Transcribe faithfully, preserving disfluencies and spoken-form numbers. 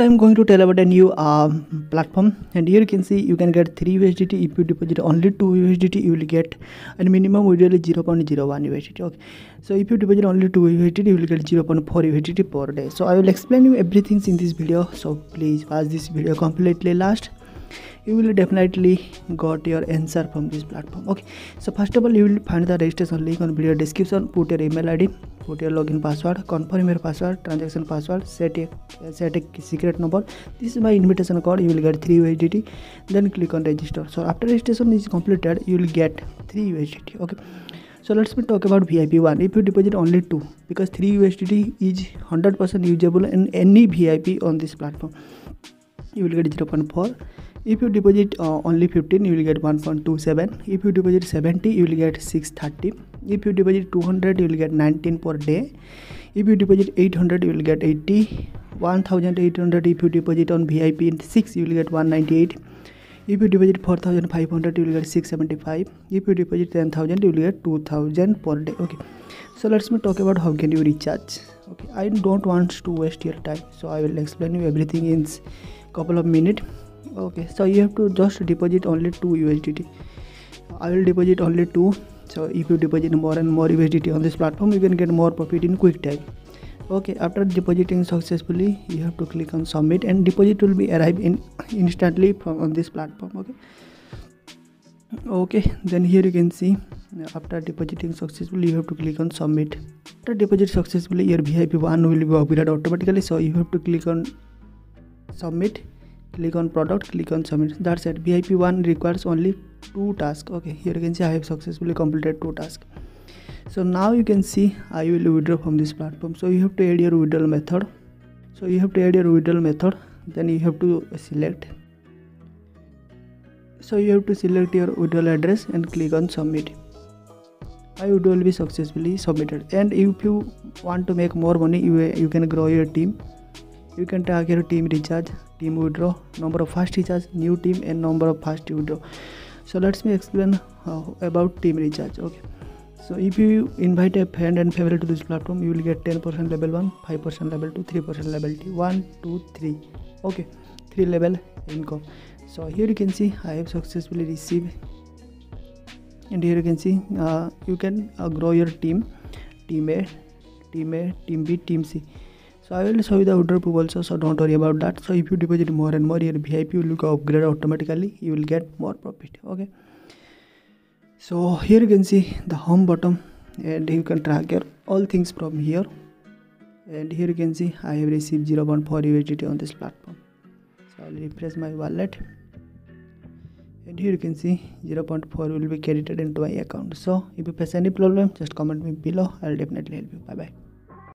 today I'm going to tell about a new uh, platform, and here you can see you can get three U S D T. If you deposit only two U S D T, you will get a minimum usually zero point zero one U S D T. Okay, so if you deposit only two U S D T, you will get zero point four U S D T per day. So I will explain you everything in this video, so please watch this video completely last. You will definitely got your answer from this platform. Okay, so first of all, you will find the registration link on video description. Put your email I D, put your login password, confirm your password, transaction password, set a set a secret number. This is my invitation code. You will get three U S D T. Then click on register. So after registration is completed, you will get three U S D T. Okay, so let's be talk about V I P one. If you deposit only two, because three U S D T is one hundred percent usable in any V I P on this platform, you will get zero point four. If you deposit uh, only fifteen, you will get one point two seven. If you deposit seventy, you will get six thirty. If you deposit two hundred, you will get nineteen per day. If you deposit eight hundred, you will get eighty. one thousand eight hundred if you deposit on V I P six, you will get one ninety-eight. If you deposit four thousand five hundred, you will get six seventy-five. If you deposit ten thousand, you will get two thousand per day. Okay, so let's me talk about how can you recharge. Okay, I don't want to waste your time, so I will explain you everything in couple of minutes. Okay, so you have to just deposit only two U S D T. I will deposit only two. So if you deposit more and more U S D T on this platform, you can get more profit in quick time. Okay, after depositing successfully, you have to click on submit, and deposit will be arrived in instantly from on this platform. Okay, okay, then here you can see after depositing successfully, you have to click on submit. After deposit successfully, your V I P one will be upgraded automatically. So you have to click on submit, click on product, click on submit. That's it. V I P one requires only two tasks. Okay, here you can see I have successfully completed two tasks. So now you can see I will withdraw from this platform. So you have to add your withdrawal method. So you have to add your withdrawal method. Then you have to select. So you have to select your withdrawal address and click on submit. My withdrawal will be successfully submitted. And if you want to make more money, you, you can grow your team. You can tag your team recharge, team withdraw, number of fast recharge, new team, and number of fast withdraw. So let me explain uh, about team recharge. Okay, so if you invite a friend and family to this platform, you will get ten percent level one, five percent level two, three percent level two, one, two, three. Okay, three level income. So here you can see I have successfully received, and here you can see uh, you can uh, grow your team, team A, team A, team B, team C. So I will show you the withdrawal proof also, so don't worry about that. So if you deposit more and more, your V I P will go upgrade automatically. You will get more profit. Okay, so here you can see the home button, and you can track your all things from here. And here you can see I have received zero point four U S D T on this platform. So I will refresh my wallet, and here you can see zero point four will be credited into my account. So if you face any problem, just comment me below. I will definitely help you. Bye bye.